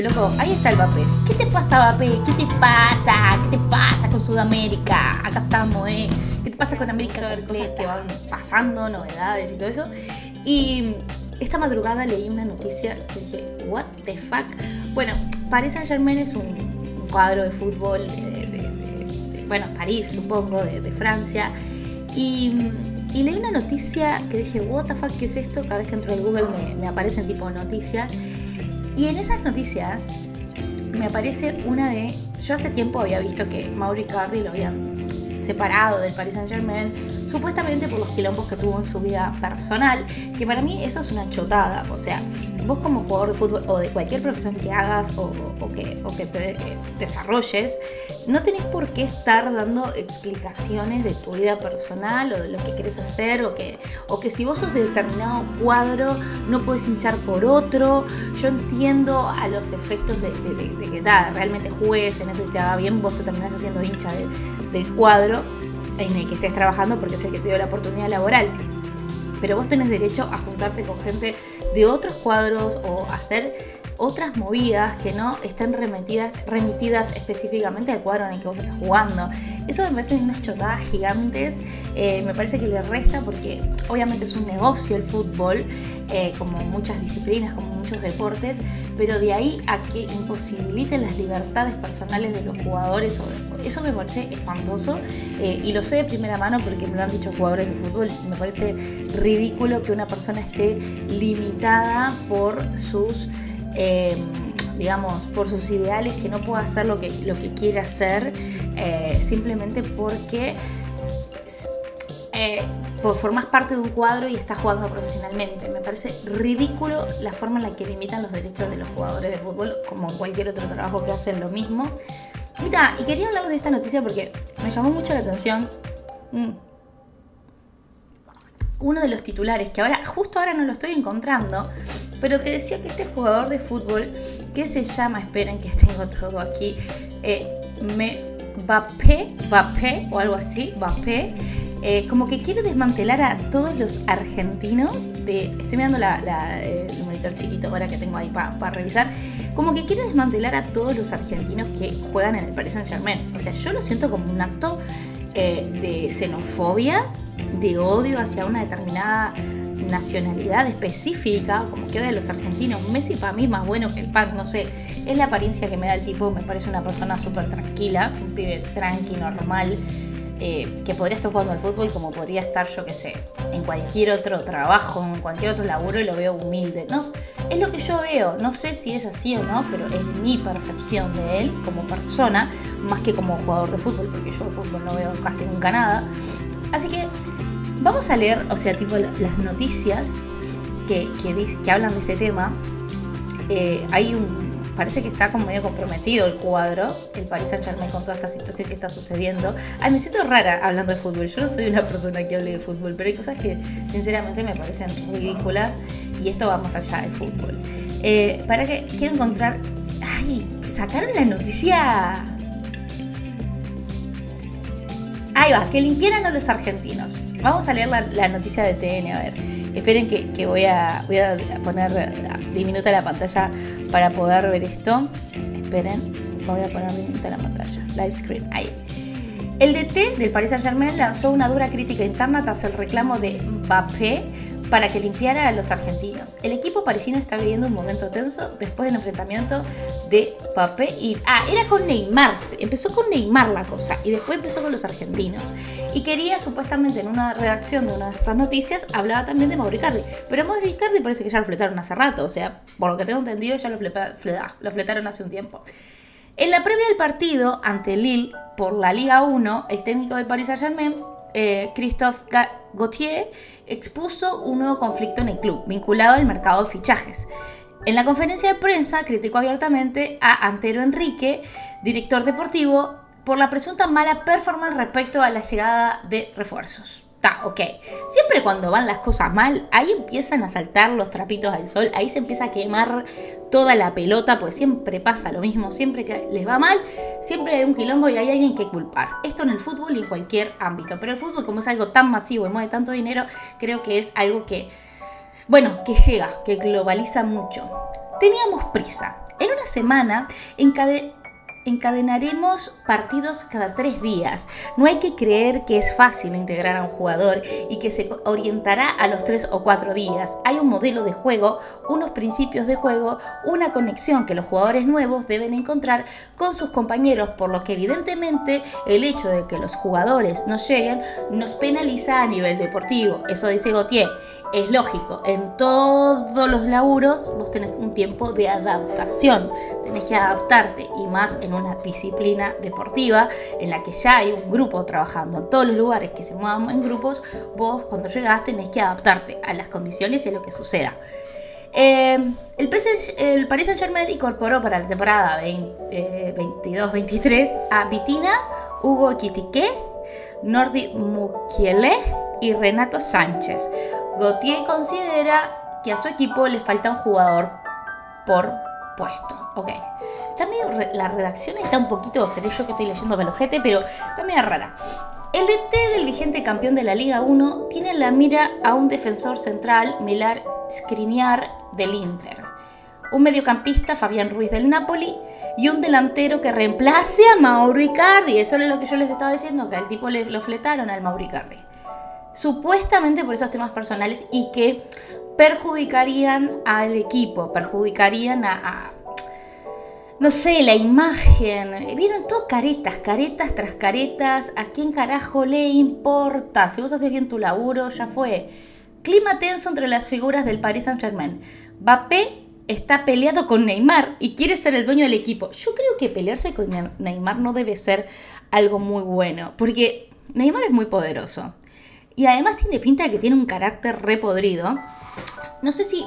Loco, ahí está el Mbappé. ¿Qué te pasa, Mbappé? ¿Qué te pasa? ¿Qué te pasa con Sudamérica? Acá estamos, ¿eh? ¿Qué te pasa con América? Cosas que van pasando, novedades y todo eso. Y esta madrugada leí una noticia que dije, what the fuck? Bueno, Paris Saint-Germain es un cuadro de fútbol, bueno, París, supongo, de Francia. Y leí una noticia que dije, what the fuck, ¿qué es esto? Cada vez que entro en Google me aparecen tipo noticias. Y en esas noticias me aparece una de... Yo hace tiempo había visto que Mauro Icardi lo habían separado del Paris Saint-Germain, supuestamente por los quilombos que tuvo en su vida personal, que para mí eso es una chotada. O sea, vos como jugador de fútbol o de cualquier profesión que hagas o que te desarrolles, no tenés por qué estar dando explicaciones de tu vida personal o de lo que querés hacer o que si vos sos de determinado cuadro no podés hinchar por otro. Yo entiendo a los efectos de que realmente juegues en eso y te haga bien, vos te terminás haciendo hincha del cuadro en el que estés trabajando porque es el que te dio la oportunidad laboral. Pero vos tenés derecho a juntarte con gente de otros cuadros o hacer otras movidas que no estén remitidas específicamente al cuadro en el que vos estás jugando. Eso me parece unas chotadas gigantes, me parece que le resta porque obviamente es un negocio el fútbol, como muchas disciplinas, como muchos deportes, pero de ahí a que imposibiliten las libertades personales de los jugadores, eso me parece espantoso, y lo sé de primera mano porque me lo han dicho jugadores de fútbol. Me parece ridículo que una persona esté limitada por sus... digamos, por sus ideales, que no pueda hacer lo que quiere hacer, simplemente porque formás parte de un cuadro y estás jugando profesionalmente. Me parece ridículo la forma en la que limitan los derechos de los jugadores de fútbol, como en cualquier otro trabajo que hacen lo mismo. Y quería hablar de esta noticia porque me llamó mucho la atención. Uno de los titulares, que ahora, justo ahora no lo estoy encontrando, pero que decía que este jugador de fútbol, que se llama, esperen que tengo todo aquí, Mbappé o algo así, Mbappé, como que quiere desmantelar a todos los argentinos, estoy mirando el monitor chiquito ahora que tengo ahí para revisar, como que quiere desmantelar a todos los argentinos que juegan en el Paris Saint-Germain. O sea, yo lo siento como un acto de xenofobia, de odio hacia una determinada nacionalidad específica, como queda de los argentinos. Messi para mí más bueno que el pan, no sé, es la apariencia que me da el tipo, me parece una persona súper tranquila, un pibe tranqui, normal, que podría estar jugando al fútbol como podría estar, yo que sé, en cualquier otro trabajo, en cualquier otro laburo, y lo veo humilde, ¿no? Es lo que yo veo, no sé si es así o no, pero es mi percepción de él como persona, más que como jugador de fútbol, porque yo de fútbol no veo casi nunca nada. Así que vamos a leer, o sea, tipo las noticias que hablan de este tema. Parece que está como medio comprometido el cuadro, el Paris Saint-Germain, con toda esta situación que está sucediendo. Ay, me siento rara hablando de fútbol. Yo no soy una persona que hable de fútbol, pero hay cosas que sinceramente me parecen ridículas y esto va más allá del fútbol. Para que quiero encontrar... ¡Ay! ¡Sacaron la noticia! Ahí va, que limpiaran a los argentinos. Vamos a leer la noticia de TN, a ver. Esperen que voy a poner diminuta la pantalla para poder ver esto. Esperen, voy a poner diminuta la pantalla. Live screen, ahí. El DT del Paris Saint-Germain lanzó una dura crítica interna tras el reclamo de Mbappé para que limpiara a los argentinos. El equipo parisino está viviendo un momento tenso después del enfrentamiento de Mbappé y... Ah, era con Neymar. Empezó con Neymar la cosa y después empezó con los argentinos. Y quería, supuestamente, en una redacción de una de estas noticias, hablaba también de Mauro Icardi. Pero a Mauro Icardi parece que ya lo fletaron hace rato. O sea, por lo que tengo entendido, ya lo fletaron hace un tiempo. En la previa del partido ante Lille por la Liga 1, el técnico del Paris Saint-Germain, Christophe Galtier, expuso un nuevo conflicto en el club vinculado al mercado de fichajes. En la conferencia de prensa criticó abiertamente a Antero Enrique, director deportivo, por la presunta mala performance respecto a la llegada de refuerzos. Está, ok. Siempre cuando van las cosas mal, ahí empiezan a saltar los trapitos al sol, ahí se empieza a quemar toda la pelota, pues siempre pasa lo mismo, siempre que les va mal, siempre hay un quilombo y hay alguien que culpar. Esto en el fútbol y en cualquier ámbito, pero el fútbol, como es algo tan masivo y mueve tanto dinero, creo que es algo que, bueno, que llega, que globaliza mucho. Teníamos prisa. En una semana encadenaremos partidos cada 3 días. No hay que creer que es fácil integrar a un jugador y que se orientará a los 3 o 4 días. Hay un modelo de juego, unos principios de juego, una conexión que los jugadores nuevos deben encontrar con sus compañeros, por lo que evidentemente el hecho de que los jugadores no lleguen nos penaliza a nivel deportivo. Eso dice Gautier. Es lógico, en todos los laburos vos tenés un tiempo de adaptación, tenés que adaptarte, y más en una disciplina deportiva en la que ya hay un grupo trabajando. En todos los lugares que se muevan en grupos, vos cuando llegás tenés que adaptarte a las condiciones y a lo que suceda. El Paris Saint-Germain incorporó para la temporada 22-23 a Vitinha, Hugo Ekitike, Nordi Mukiele y Renato Sanches. Gautier considera que a su equipo le falta un jugador por puesto. Ok. También la redacción está un poquito, seré yo que estoy leyendo pelojete, pero también es rara. El DT del vigente campeón de la Liga 1 tiene en la mira a un defensor central, Milan Škriniar del Inter, un mediocampista, Fabián Ruiz del Napoli, y un delantero que reemplace a Mauro Icardi. Eso es lo que yo les estaba diciendo, que al tipo lo fletaron al Mauro Icardi, supuestamente por esos temas personales, y que perjudicarían al equipo, perjudicarían a no sé, la imagen. Vieron todo caretas, caretas tras caretas. ¿A quién carajo le importa? Si vos haces bien tu laburo, ya fue. Clima tenso entre las figuras del Paris Saint-Germain. Mbappé está peleado con Neymar y quiere ser el dueño del equipo. Yo creo que pelearse con Neymar no debe ser algo muy bueno, porque Neymar es muy poderoso. Y además tiene pinta de que tiene un carácter repodrido. No sé si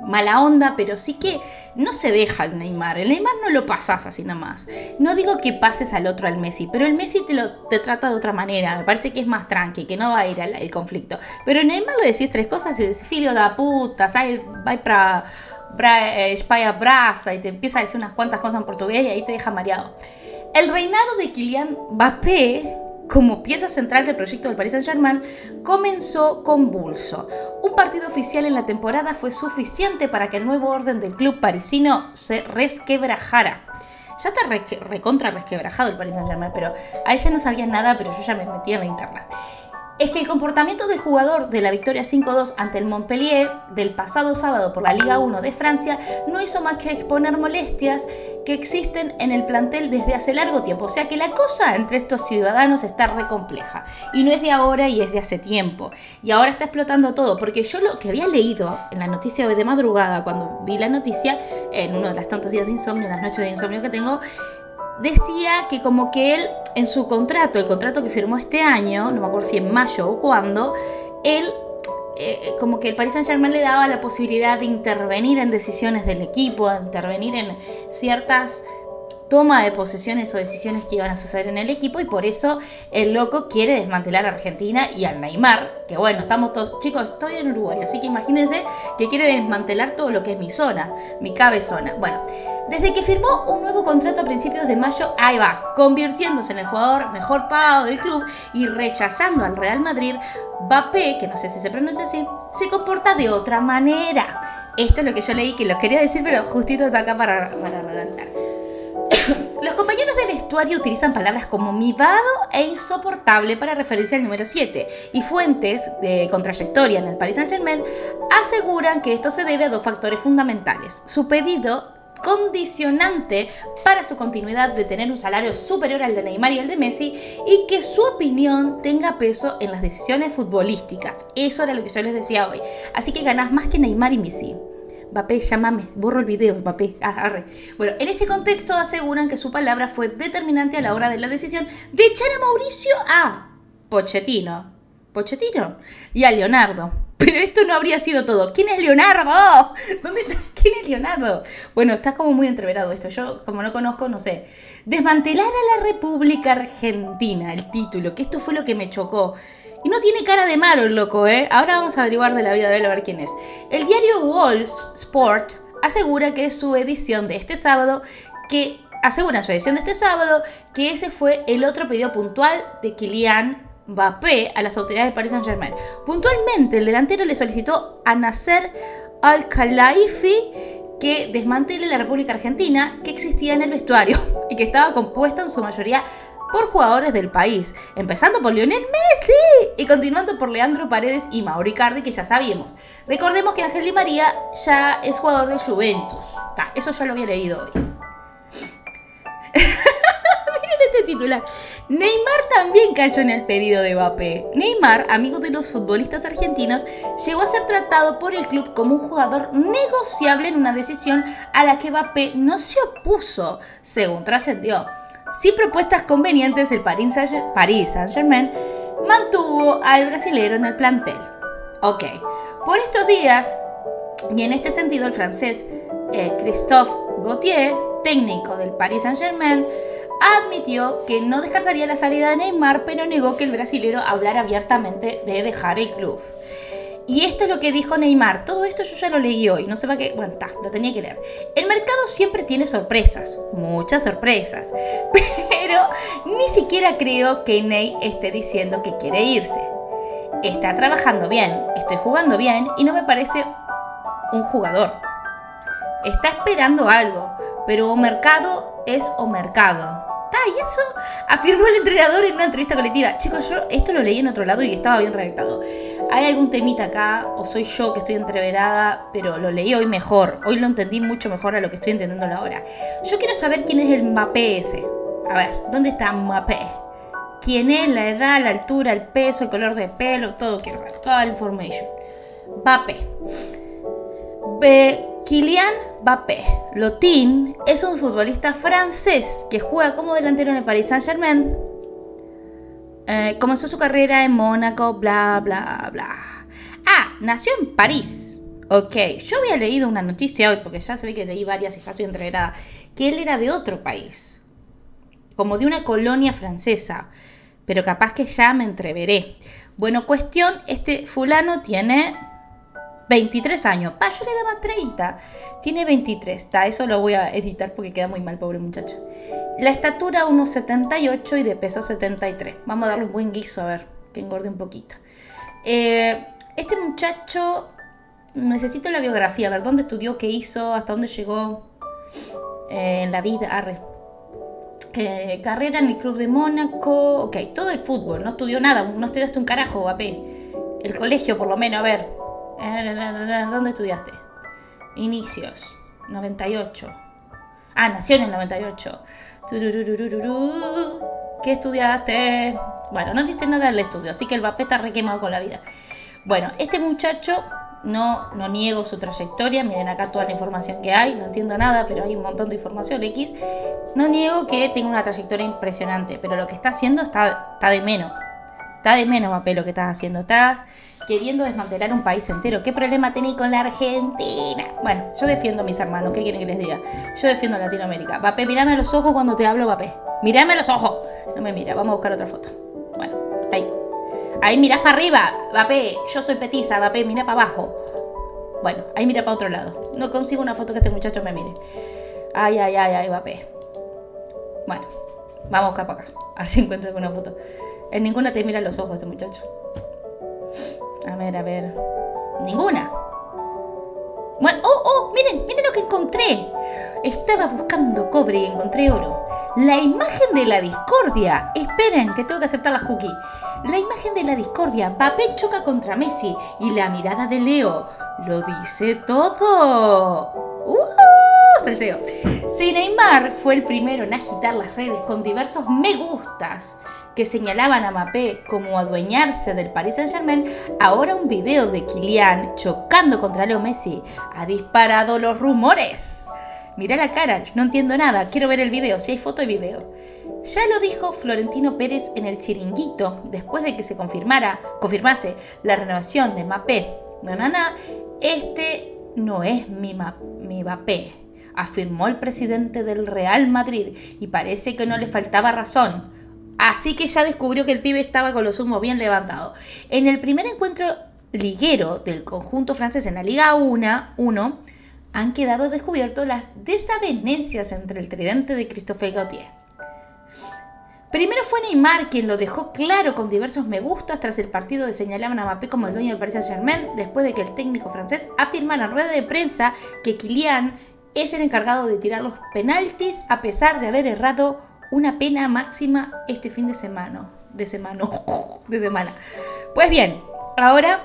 mala onda, pero sí que no se deja el Neymar. El Neymar no lo pasas así nomás. No digo que pases al otro, al Messi, pero el Messi te trata de otra manera. Me parece que es más tranqui, que no va a ir al conflicto. Pero en Neymar lo decís 3 cosas y decís, filo da puta, vai para España brasa, y te empieza a decir unas cuantas cosas en portugués y ahí te deja mareado. El reinado de Kylian Mbappé como pieza central del proyecto del Paris Saint-Germain comenzó convulso. Un partido oficial en la temporada fue suficiente para que el nuevo orden del club parisino se resquebrajara. Ya está recontra resquebrajado el Paris Saint-Germain, pero ahí ya no sabía nada, pero yo ya me metí en la interna. Es que el comportamiento del jugador de la victoria 5-2 ante el Montpellier del pasado sábado por la Liga 1 de Francia no hizo más que exponer molestias que existen en el plantel desde hace largo tiempo. O sea que la cosa entre estos ciudadanos está re compleja. Y no es de ahora y es de hace tiempo. Y ahora está explotando todo. Porque yo lo que había leído en la noticia hoy de madrugada, cuando vi la noticia, en uno de los tantos días de insomnio, en las noches de insomnio que tengo, decía que como que él, en su contrato, el contrato que firmó este año, no me acuerdo si en mayo o cuándo, él, como que el Paris Saint-Germain le daba la posibilidad de intervenir en decisiones del equipo, de intervenir en ciertas toma de posesiones o decisiones que iban a suceder en el equipo, y por eso el loco quiere desmantelar a Argentina y al Neymar, que bueno, estamos todos, chicos, estoy en Uruguay, así que imagínense que quiere desmantelar todo lo que es mi zona, mi cabezona. Bueno, desde que firmó un nuevo contrato a principios de mayo, ahí va, convirtiéndose en el jugador mejor pagado del club y rechazando al Real Madrid, Mbappé, que no sé si se pronuncia así, se comporta de otra manera. Esto es lo que yo leí, que lo quería decir, pero justito está acá para redactar. Los compañeros de vestuario utilizan palabras como mimado e insoportable para referirse al número 7, y fuentes con trayectoria en el Paris Saint-Germain aseguran que esto se debe a 2 factores fundamentales. Su pedido condicionante para su continuidad de tener un salario superior al de Neymar y el de Messi, y que su opinión tenga peso en las decisiones futbolísticas. Eso era lo que yo les decía hoy. Así que ganás más que Neymar y Messi. Mbappé, llámame, borro el video, Mbappé, arre. Bueno, en este contexto aseguran que su palabra fue determinante a la hora de la decisión de echar a Mauricio a Pochettino. ¿Pochettino? Y a Leonardo. Pero esto no habría sido todo. ¿Quién es Leonardo? ¿Dónde está? ¿Quién es Leonardo? Bueno, está como muy entreverado esto. Yo, como no conozco, no sé. Desmantelar a la República Argentina, el título, que esto fue lo que me chocó. Y no tiene cara de malo el loco, ¿eh? Ahora vamos a averiguar de la vida de él, a ver quién es. El diario Wall Sport asegura que su edición de este sábado, que ese fue el otro pedido puntual de Kylian Mbappé a las autoridades de Paris Saint-Germain. Puntualmente, el delantero le solicitó a Nasser Al-Khelaifi que desmantele la República Argentina que existía en el vestuario y que estaba compuesta en su mayoría por jugadores del país, empezando por Lionel Messi y continuando por Leandro Paredes y Mauro Icardi, que ya sabíamos. Recordemos que Ángel Di María ya es jugador de Juventus. Eso ya lo había leído hoy. Miren este titular. Neymar también cayó en el pedido de Mbappé. Neymar, amigo de los futbolistas argentinos, llegó a ser tratado por el club como un jugador negociable en una decisión a la que Mbappé no se opuso, según trascendió. Sin propuestas convenientes, el Paris Saint-Germain mantuvo al brasilero en el plantel. Ok, por estos días, y en este sentido el francés Christophe Galtier, técnico del Paris Saint-Germain, admitió que no descartaría la salida de Neymar, pero negó que el brasilero hablara abiertamente de dejar el club. Y esto es lo que dijo Neymar. Todo esto yo ya lo leí hoy, no sé para qué. Bueno, lo tenía que leer. El mercado siempre tiene sorpresas, muchas sorpresas. Pero ni siquiera creo que Ney esté diciendo que quiere irse. Está trabajando bien, estoy jugando bien y no me parece un jugador. Está esperando algo, pero o mercado es o mercado. Y eso afirmó el entrenador en una entrevista colectiva. Chicos, yo esto lo leí en otro lado y estaba bien redactado. Hay algún temita acá, o soy yo que estoy entreverada, pero lo leí hoy mejor. Hoy lo entendí mucho mejor a lo que estoy entendiendo ahora. Yo quiero saber quién es el Mbappé ese. A ver, ¿dónde está Mbappé? ¿Quién es? La edad, la altura, el peso, el color de pelo, todo quiero ver. Toda la información. Mbappé. Kylian Mbappé Lotin es un futbolista francés que juega como delantero en el Paris Saint-Germain. Comenzó su carrera en Mónaco, bla, bla, bla. Ah, nació en París. Ok, yo había leído una noticia hoy, porque ya se ve que leí varias y ya estoy entreverada, que él era de otro país, como de una colonia francesa, pero capaz que ya me entreveré. Bueno, cuestión, este fulano tiene 23 años. Pa, yo le daba 30. Tiene 23. Ta, eso lo voy a editar porque queda muy mal, pobre muchacho. La estatura 1,78 y de peso 73. Vamos a darle un buen guiso, a ver, que engorde un poquito. Este muchacho, necesito la biografía, a ver dónde estudió, qué hizo, hasta dónde llegó en la vida. Arre. Carrera en el club de Mónaco. Ok, todo el fútbol. No estudió nada. No estudiaste un carajo, papé. El colegio, por lo menos, a ver. ¿Dónde estudiaste? Inicios, 98. Ah, nació en el 98. ¿Qué estudiaste? Bueno, no dice nada del estudio, así que el Mbappé está requemado con la vida. Bueno, este muchacho, no niego su trayectoria. Miren acá toda la información que hay. No entiendo nada, pero hay un montón de información X. No niego que tenga una trayectoria impresionante, pero lo que está haciendo está de menos. Está de menos, Mbappé, lo que estás haciendo. Estás queriendo desmantelar un país entero. ¿Qué problema tenéis con la Argentina? Bueno, yo defiendo a mis hermanos. ¿Qué quieren que les diga? Yo defiendo a Latinoamérica. Mbappé, mirame a los ojos cuando te hablo, Mbappé. Mirame a los ojos. No me mira. Vamos a buscar otra foto. Bueno, ahí. Ahí mirás para arriba, Mbappé. Yo soy petiza, Mbappé. Mirá para abajo. Bueno, ahí mira para otro lado. No consigo una foto que este muchacho me mire. Ay, ay, ay, ay, Mbappé. Bueno, vamos a buscar para acá. A ver si encuentro alguna foto. En ninguna te mira los ojos este muchacho. A ver, a ver. Ninguna. Bueno, oh, miren, miren lo que encontré. Estaba buscando cobre y encontré oro. La imagen de la discordia. Esperen, que tengo que aceptar la cookie. La imagen de la discordia. Mbappé choca contra Messi. Y la mirada de Leo. Lo dice todo. Salseo. Si Neymar fue el primero en agitar las redes con diversos me gustas que señalaban a Mbappé como adueñarse del Paris Saint-Germain, ahora un video de Kylian chocando contra Leo Messi ha disparado los rumores. Mirá la cara, no entiendo nada, quiero ver el video, si hay foto y video. Ya lo dijo Florentino Pérez en el Chiringuito, después de que se confirmase la renovación de Mbappé. Este no es mi Mbappé, afirmó el presidente del Real Madrid, y parece que no le faltaba razón. Así que ya descubrió que el pibe estaba con los humos bien levantado. En el primer encuentro liguero del conjunto francés en la Liga 1 han quedado descubiertos las desavenencias entre el tridente de Christophe Galtier. Primero fue Neymar quien lo dejó claro con diversos me gustas tras el partido de señalaban a Mbappé como el dueño del Paris Saint-Germain, después de que el técnico francés afirmara en rueda de prensa que Kylian es el encargado de tirar los penaltis a pesar de haber errado una pena máxima este fin de semana. Pues bien, ahora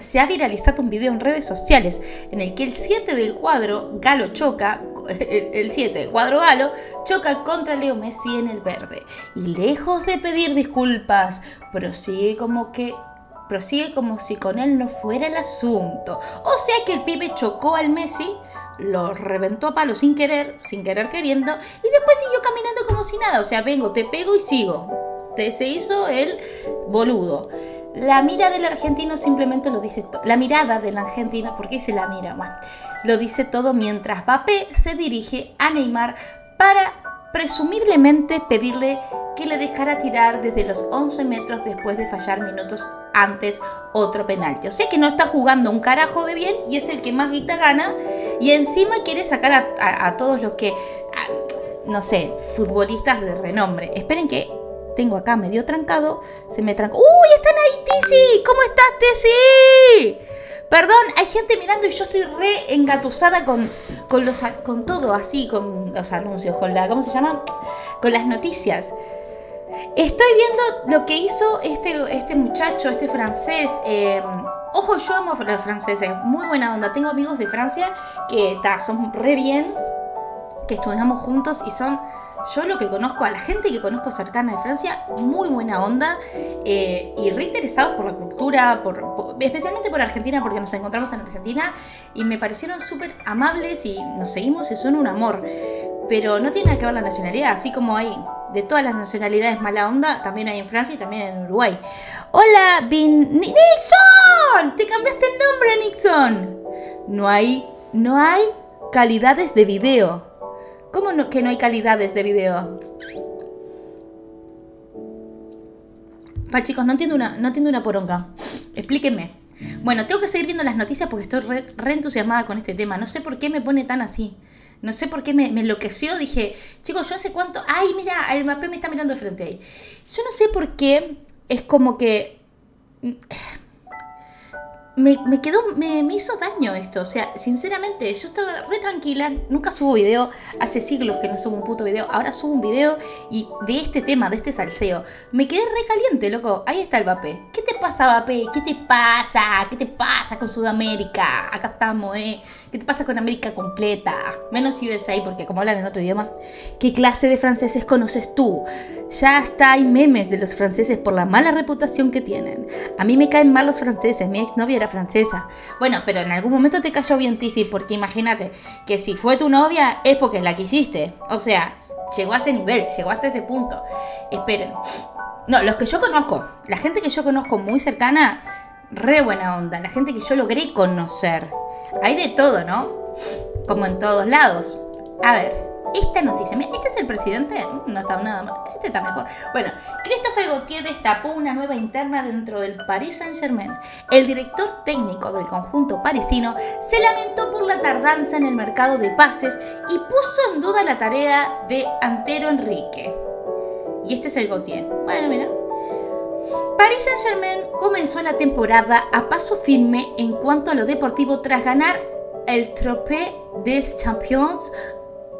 se ha viralizado un video en redes sociales en el que el 7 del cuadro Galo choca, el 7 del cuadro Galo choca contra Leo Messi en el verde. Y lejos de pedir disculpas, prosigue como si con él no fuera el asunto. O sea que el pibe chocó al Messi, lo reventó a palo sin querer queriendo, y después siguió caminando como si nada. O sea, vengo, te pego y sigo. Se hizo el boludo. La mirada del argentino simplemente lo dice todo. La mirada del argentino, porque se la mira, bueno, lo dice todo mientras Mbappé se dirige a Neymar para presumiblemente pedirle que le dejara tirar desde los 11 metros después de fallar minutos antes otro penalti. O sea que no está jugando un carajo de bien y es el que más guita gana y encima quiere sacar a todos los que, no sé, futbolistas de renombre. Esperen que tengo acá medio trancado, se me trancó. ¡Uy! ¡Están ahí, Tizi! ¿Cómo estás, Tizi? Perdón, hay gente mirando y yo soy re engatusada con todo así, con los anuncios, con la... ¿Cómo se llama? Con las noticias. Estoy viendo lo que hizo este muchacho, este francés. Ojo, yo amo a los franceses, muy buena onda. Tengo amigos de Francia que son re bien, que estudiamos juntos y son... Yo lo que conozco, a la gente que conozco cercana de Francia, muy buena onda y reinteresados por la cultura, especialmente por Argentina, porque nos encontramos en Argentina y me parecieron súper amables y nos seguimos y son un amor. Pero no tiene nada que ver la nacionalidad, así como hay de todas las nacionalidades mala onda, también hay en Francia y también en Uruguay. ¡Hola, Nixon! ¡Te cambiaste el nombre, Nixon! No hay calidades de video. ¿Cómo no, que no hay calidades de video? Pa, chicos, no entiendo una poronga. Explíquenme. Bueno, tengo que seguir viendo las noticias porque estoy re entusiasmada con este tema. No sé por qué me pone tan así. No sé por qué me enloqueció. Dije, chicos, yo hace cuánto... Ay, mira, el Mbappé me está mirando de frente ahí. Yo no sé por qué es como que... Me hizo daño esto, o sea, sinceramente, yo estaba re tranquila, nunca subo video, hace siglos que no subo un puto video, ahora subo un video y de este tema, de este salseo, me quedé re caliente, loco, ahí está el Mbappé. ¿Qué te pasa, Mbappé? ¿Qué te pasa? ¿Qué te pasa con Sudamérica? Acá estamos, ¿Qué te pasa con América completa? Menos USA, porque como hablan en otro idioma, ¿qué clase de franceses conoces tú? Ya hasta hay memes de los franceses por la mala reputación que tienen. A mí me caen mal los franceses, mi exnovia era francesa. Bueno, pero en algún momento te cayó bien, Tizi, porque imagínate que si fue tu novia es porque la quisiste. O sea, llegó a ese nivel, llegó hasta ese punto. Esperen. No, los que yo conozco, la gente que yo conozco muy cercana, re buena onda. La gente que yo logré conocer. Hay de todo, ¿no? Como en todos lados. A ver. Esta noticia, ¿este es el presidente? No está nada mal, este está mejor. Bueno, Christophe Galtier destapó una nueva interna dentro del Paris Saint-Germain. El director técnico del conjunto parisino se lamentó por la tardanza en el mercado de pases y puso en duda la tarea de Antero Enrique. Y este es el Galtier. Bueno, mira. Paris Saint-Germain comenzó la temporada a paso firme en cuanto a lo deportivo tras ganar el Trophée des Champions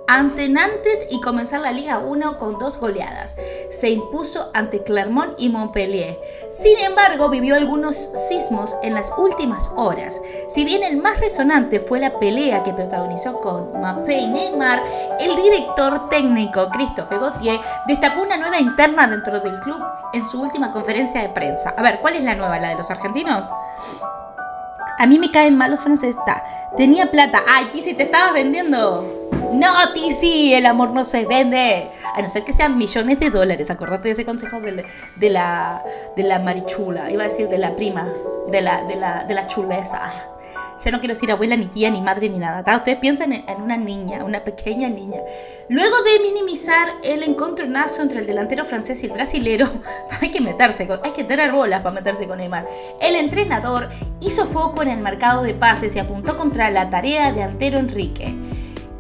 ante Nantes y comenzar la Liga 1 con 2 goleadas. Se impuso ante Clermont y Montpellier. Sin embargo, vivió algunos sismos en las últimas horas. Si bien el más resonante fue la pelea que protagonizó con Mbappé y Neymar, el director técnico Christophe Galtier destapó una nueva interna dentro del club en su última conferencia de prensa. A ver, ¿cuál es la nueva? ¿La de los argentinos? A mí me caen mal los franceses. Tenía plata. ¡Ay, Tizi, te estabas vendiendo! No, Tizi, el amor no se vende. A no ser que sean millones de dólares. Acordate de ese consejo de la marichula. Iba a decir de la prima. De la chuleza. Ya no quiero decir abuela, ni tía, ni madre, ni nada. Ustedes piensan en una niña, una pequeña niña. Luego de minimizar el encontronazo entre el delantero francés y el brasilero, hay que tener bolas para meterse con Neymar. El entrenador hizo foco en el mercado de pases y apuntó contra la tarea de Antero Enrique,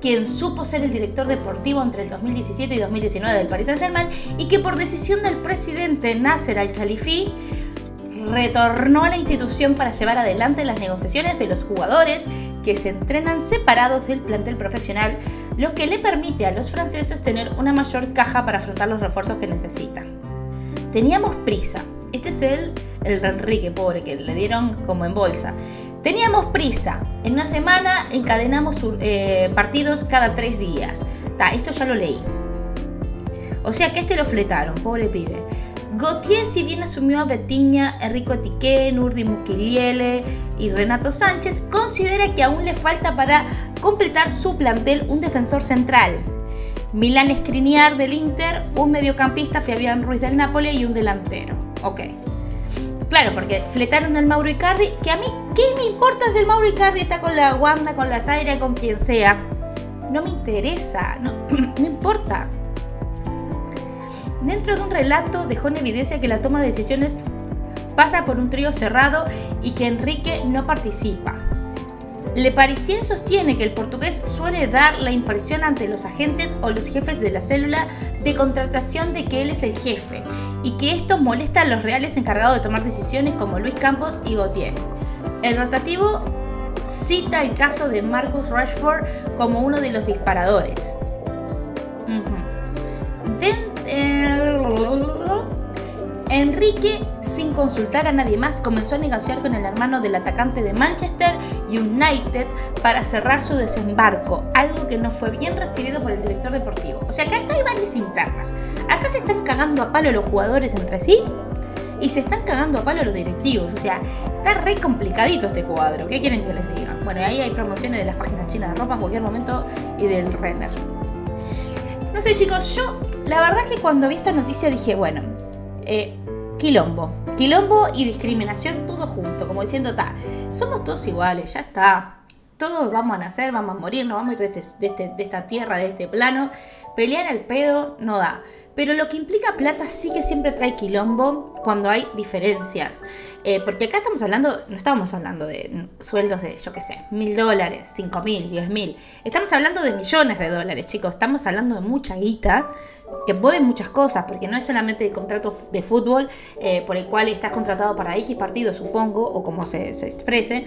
quien supo ser el director deportivo entre el 2017 y 2019 del Paris Saint-Germain y que por decisión del presidente Nasser Al-Khelaifi retornó a la institución para llevar adelante las negociaciones de los jugadores que se entrenan separados del plantel profesional, lo que le permite a los franceses tener una mayor caja para afrontar los refuerzos que necesitan. Teníamos prisa. Este es el Enrique, pobre, que le dieron como en bolsa. Teníamos prisa. En una semana encadenamos partidos cada 3 días. Esto ya lo leí. O sea que este lo fletaron, pobre pibe. Gautier, si bien asumió a Vitinha, Hugo Ekitike, Nordi Mukiele y Renato Sanches, considera que aún le falta para completar su plantel un defensor central. Milan Škriniar del Inter, un mediocampista, Fabián Ruiz del Napoli y un delantero. Ok. Claro, porque fletaron al Mauro Icardi, que a mí, ¿qué me importa si el Mauro Icardi está con la Wanda, con la Zaira, con quien sea? No me interesa, no importa. Dentro de un relato dejó en evidencia que la toma de decisiones pasa por un trío cerrado y que Enrique no participa. Le Parisien sostiene que el portugués suele dar la impresión ante los agentes o los jefes de la célula de contratación de que él es el jefe y que esto molesta a los reales encargados de tomar decisiones como Luis Campos y Gautier. El rotativo cita el caso de Marcus Rashford como uno de los disparadores. Enrique, sin consultar a nadie más, comenzó a negociar con el hermano del atacante de Manchester United para cerrar su desembarco, algo que no fue bien recibido por el director deportivo. O sea que acá hay varias internas. Acá se están cagando a palo los jugadores entre sí y se están cagando a palo los directivos. O sea, está re complicadito este cuadro. ¿Qué quieren que les diga? Bueno, ahí hay promociones de las páginas chinas de ropa en cualquier momento y del Renner. No sé, chicos, yo la verdad es que cuando vi esta noticia dije, bueno, quilombo y discriminación todo junto, como diciendo, somos todos iguales, ya está, todos vamos a nacer, vamos a morir, nos vamos a ir de esta tierra, de este plano, pelear al pedo no da. Pero lo que implica plata sí que siempre trae quilombo cuando hay diferencias. Porque acá estamos hablando, no estábamos hablando de sueldos de, yo qué sé, $1000, $5000, $10000. Estamos hablando de millones de dólares, chicos. Estamos hablando de mucha guita que mueve muchas cosas. Porque no es solamente el contrato de fútbol por el cual estás contratado para X partido, supongo, o como se exprese.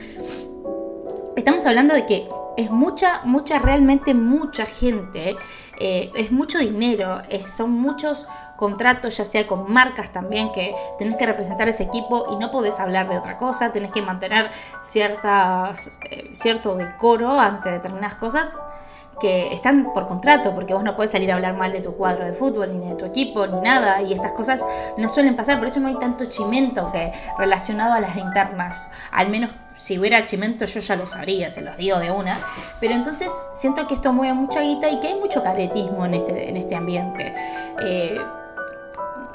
Estamos hablando de que es realmente mucha gente, es mucho dinero, son muchos contratos, ya sea con marcas también, que tenés que representar ese equipo y no podés hablar de otra cosa, tenés que mantener cierto decoro ante determinadas cosas que están por contrato, porque vos no podés salir a hablar mal de tu cuadro de fútbol, ni de tu equipo, ni nada, y estas cosas no suelen pasar, por eso no hay tanto chimento que relacionado a las internas, al menos si hubiera chimento yo ya lo sabría, se los digo de una, pero entonces siento que esto mueve mucha guita y que hay mucho caretismo en este ambiente.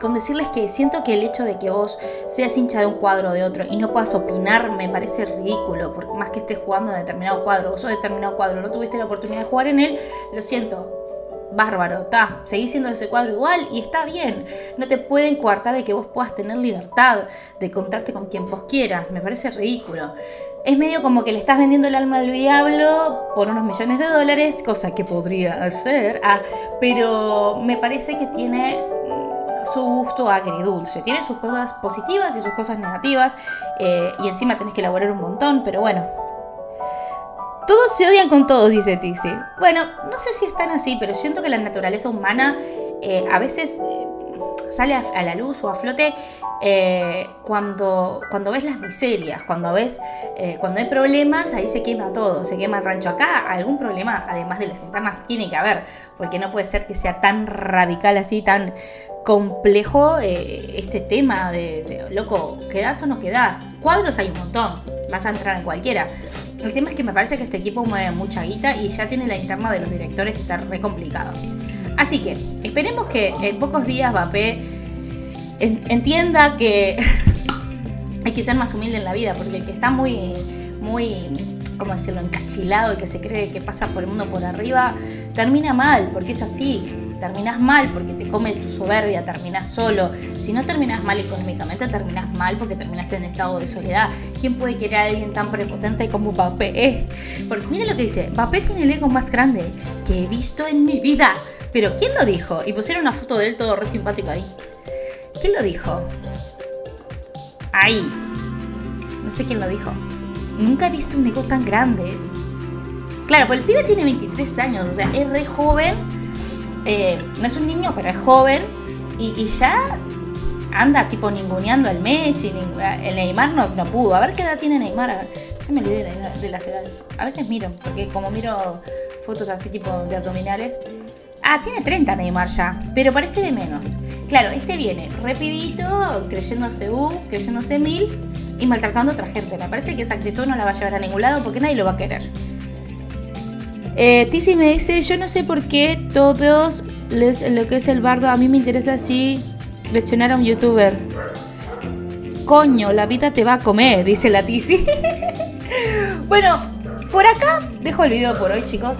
Con decirles que siento que el hecho de que vos seas hincha de un cuadro o de otro y no puedas opinar me parece ridículo, por más que estés jugando a determinado cuadro, vos sos determinado cuadro, no tuviste la oportunidad de jugar en él, lo siento, bárbaro, seguís siendo de ese cuadro igual y está bien, no te pueden coartar de que vos puedas tener libertad de encontrarte con quien vos quieras, me parece ridículo. Es medio como que le estás vendiendo el alma al diablo por unos millones de dólares, cosa que podría hacer, pero me parece que tiene su gusto agridulce, tiene sus cosas positivas y sus cosas negativas, y encima tenés que elaborar un montón, pero bueno, todos se odian con todos, dice Tizi. Bueno, no sé si están así, pero siento que la naturaleza humana a veces sale a la luz o a flote cuando ves las miserias, cuando hay problemas, ahí se quema todo, se quema el rancho. Acá algún problema, además de las internas, tiene que haber, porque no puede ser que sea tan radical así, tan complejo este tema de loco, ¿quedás o no quedás? Cuadros hay un montón, vas a entrar en cualquiera. El tema es que me parece que este equipo mueve mucha guita y ya tiene la interna de los directores que está re complicado. Así que esperemos que en pocos días Mbappé entienda que hay que ser más humilde en la vida, porque el que está muy, ¿cómo decirlo?, encachilado y que se cree que pasa por el mundo por arriba, termina mal, porque es así. Terminás mal porque te come tu soberbia, terminás solo. Si no terminás mal económicamente, terminás mal porque terminás en estado de soledad. ¿Quién puede querer a alguien tan prepotente como Mbappé? Porque mira lo que dice, Mbappé tiene el ego más grande que he visto en mi vida. Pero ¿quién lo dijo? Y pusieron una foto de él todo re simpático ahí. ¿Quién lo dijo? Ahí. No sé quién lo dijo. Nunca he visto un ego tan grande Claro, pues el pibe tiene 23 años, o sea, es re joven. No es un niño, pero es joven. Y ya anda tipo ninguneando al Messi. El Neymar no pudo. A ver qué edad tiene Neymar. A ver, yo me olvidé de las edades. A veces miro, porque como miro fotos así tipo de abdominales. Ah, tiene 30 Neymar ya, pero parece de menos. Claro, este viene repibito, creyéndose creyéndose mil y maltratando a otra gente. Me parece que esa actitud no la va a llevar a ningún lado porque nadie lo va a querer. Tizi me dice, yo no sé por qué todos lo que es el bardo, a mí me interesa si reaccionar a un youtuber. Coño, la vida te va a comer, dice la Tizi. Bueno, por acá dejo el video por hoy, chicos.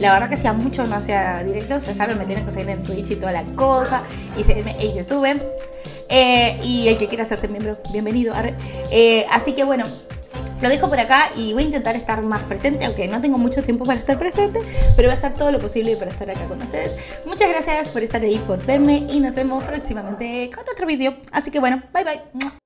La verdad que hacía mucho no hacía directos. Ya saben, me tienen que seguir en Twitch y toda la cosa. Y seguirme en YouTube. Y el que quiera hacerse miembro, bienvenido. Así que bueno, lo dejo por acá y voy a intentar estar más presente, aunque no tengo mucho tiempo para estar presente, pero voy a hacer todo lo posible para estar acá con ustedes. Muchas gracias por estar ahí, por verme y nos vemos próximamente con otro video. Así que bueno, bye bye.